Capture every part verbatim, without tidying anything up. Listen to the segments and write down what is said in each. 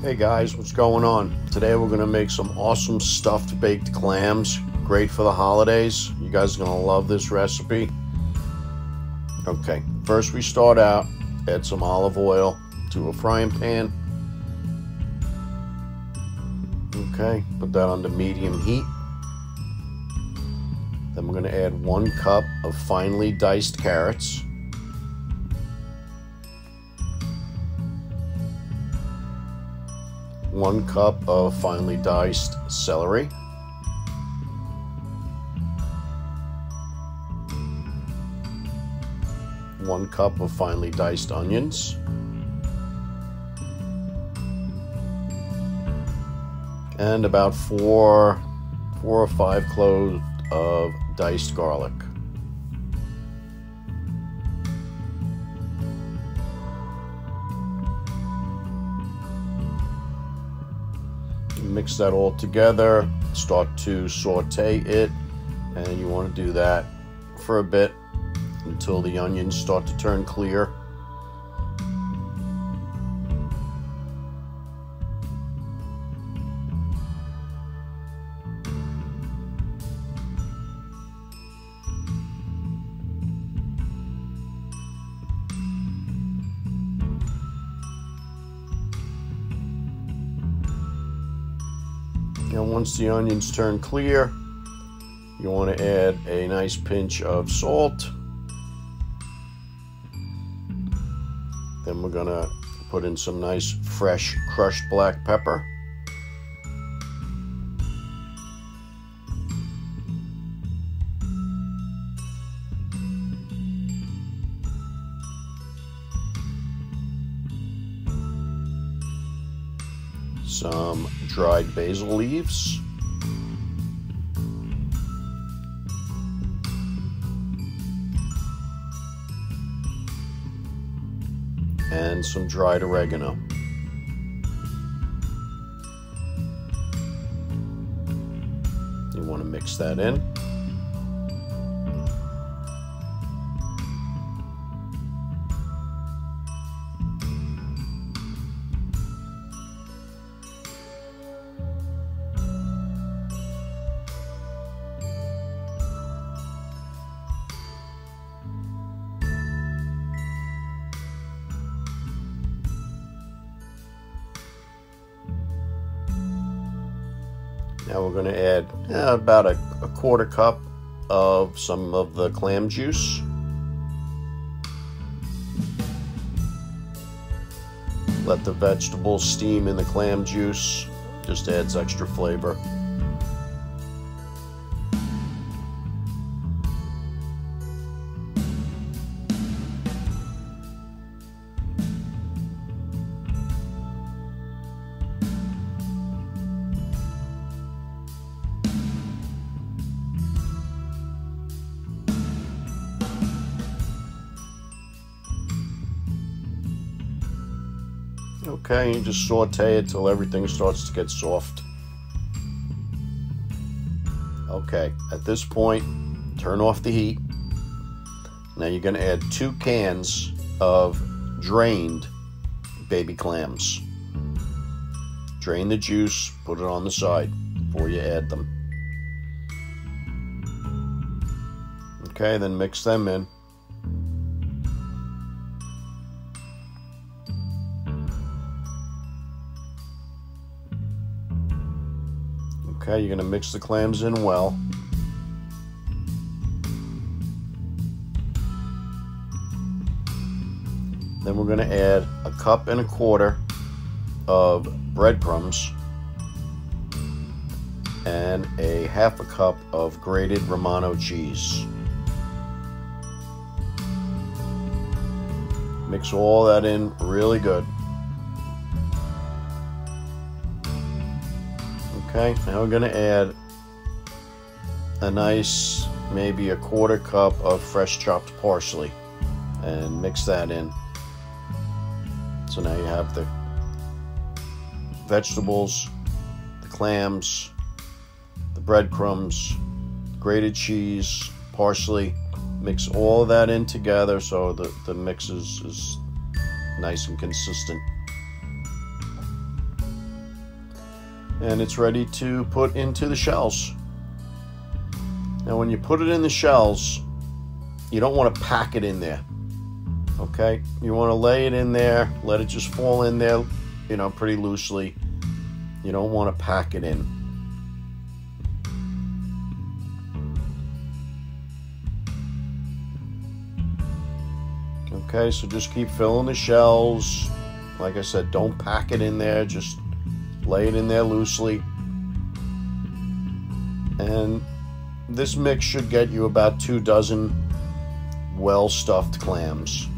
Hey guys, what's going on? Today we're going to make some awesome stuffed baked clams. Great for the holidays. You guys are going to love this recipe. Okay, first we start out, add some olive oil to a frying pan. Okay, put that on to medium heat. Then we're going to add one cup of finely diced carrots. One cup of finely diced celery, one cup of finely diced onions, and about four, four or five cloves of diced garlic. Mix that all together, start to saute it, and you want to do that for a bit until the onions start to turn clear. And once the onions turn clear, you want to add a nice pinch of salt. Then we're going to put in some nice fresh crushed black pepper. Some dried basil leaves, and some dried oregano. You want to mix that in. Now we're going to add eh, about a, a quarter cup of some of the clam juice. Let the vegetables steam in the clam juice. Just adds extra flavor. Okay, you just saute it till everything starts to get soft. Okay, at this point, turn off the heat. Now you're going to add two cans of drained baby clams. Drain the juice, put it on the side before you add them. Okay, then mix them in. Okay, you're going to mix the clams in well. Then we're going to add a cup and a quarter of breadcrumbs and a half a cup of grated Romano cheese. Mix all that in really good. Okay, now we're going to add a nice, maybe a quarter cup of fresh chopped parsley and mix that in. So now you have the vegetables, the clams, the breadcrumbs, grated cheese, parsley. Mix all that in together so the, the mix is, is nice and consistent. and it's ready to put into the shells. Now when you put it in the shells, you don't want to pack it in there, okay? You want to lay it in there, let it just fall in there, you know, pretty loosely. You don't want to pack it in. Okay, so just keep filling the shells. Like I said, don't pack it in there, just lay it in there loosely. And this mix should get you about two dozen well-stuffed clams.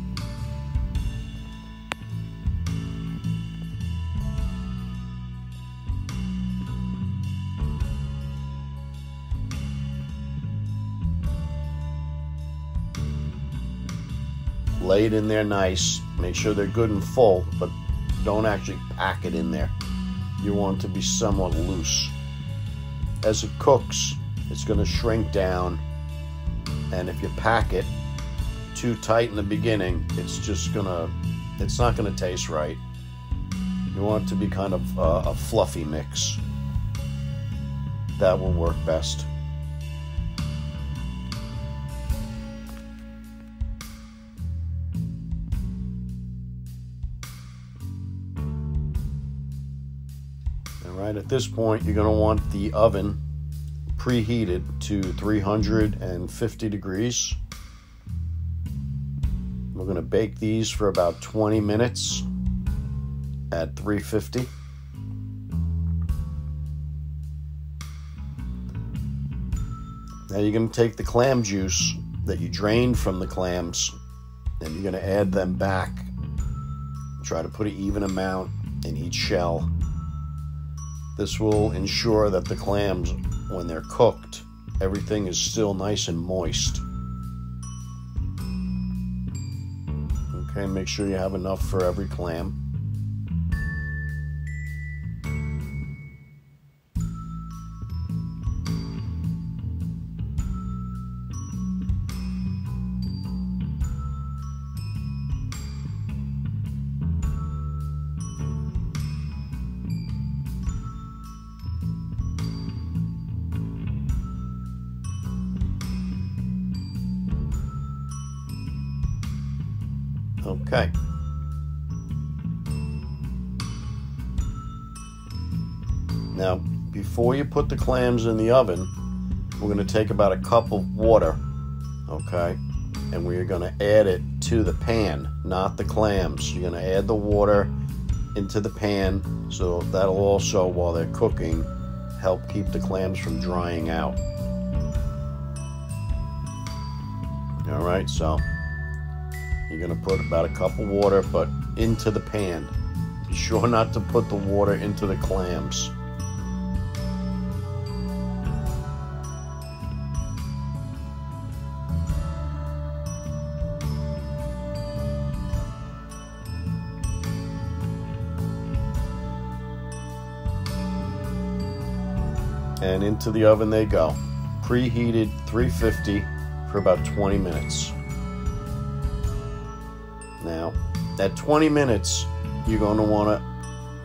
Lay it in there nice. Make sure they're good and full, but don't actually pack it in there. You want it to be somewhat loose. As it cooks, it's going to shrink down, and if you pack it too tight in the beginning, it's just gonna, it's not gonna taste right. You want it to be kind of uh, a fluffy mix. That will work best. All right, at this point, you're gonna want the oven preheated to three hundred fifty degrees. We're going to bake these for about twenty minutes at three fifty. Now you're going to take the clam juice that you drained from the clams and you're going to add them back. Try to put an even amount in each shell. This will ensure that the clams, when they're cooked, everything is still nice and moist. Okay, make sure you have enough for every clam. Okay. Now, before you put the clams in the oven, we're going to take about a cup of water, okay? And we're going to add it to the pan, not the clams. You're going to add the water into the pan, so that'll also, while they're cooking, help keep the clams from drying out. All right, so you're going to put about a cup of water, but into the pan. Be sure not to put the water into the clams. And into the oven they go. Preheated three fifty for about twenty minutes. Now, at twenty minutes, you're going to want to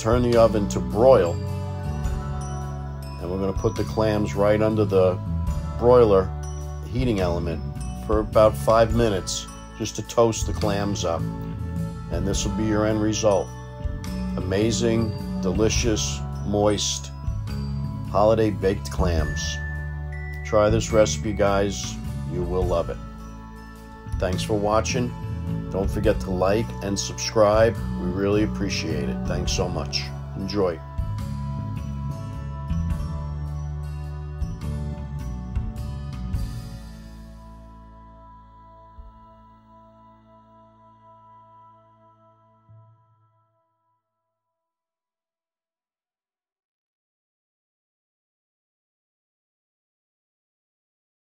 turn the oven to broil. And we're going to put the clams right under the broiler heating element for about five minutes just to toast the clams up. And this will be your end result. Amazing, delicious, moist, holiday baked clams. Try this recipe, guys. You will love it. Thanks for watching. Don't forget to like and subscribe. We really appreciate it. Thanks so much. Enjoy.